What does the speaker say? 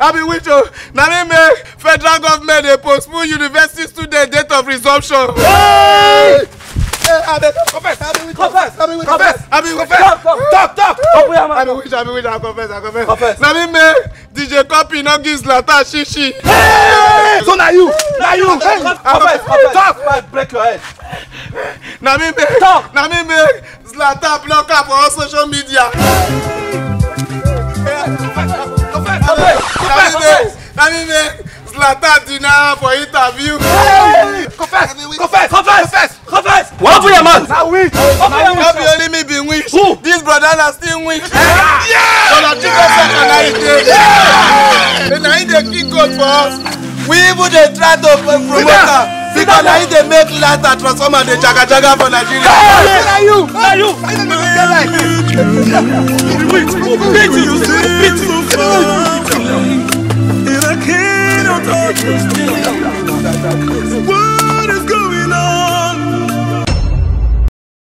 I'll be with you. Now, federal government, they postpone universities to the date of resumption. Hey! I confess. DJ Copy no gives Lata Shishi. So now you. Confess. Talk. Break your head. Now me, Zlatan block up on social media. Confess. Zlatan dinner for interview. Confess. What for your man? I wish. Not be only me be wish. This brother na still wish. Yeah. So that you can say they kick out for us. We even dey try to promote her. Because now they make Lata transform and they jaga for Nigeria. Now you. What?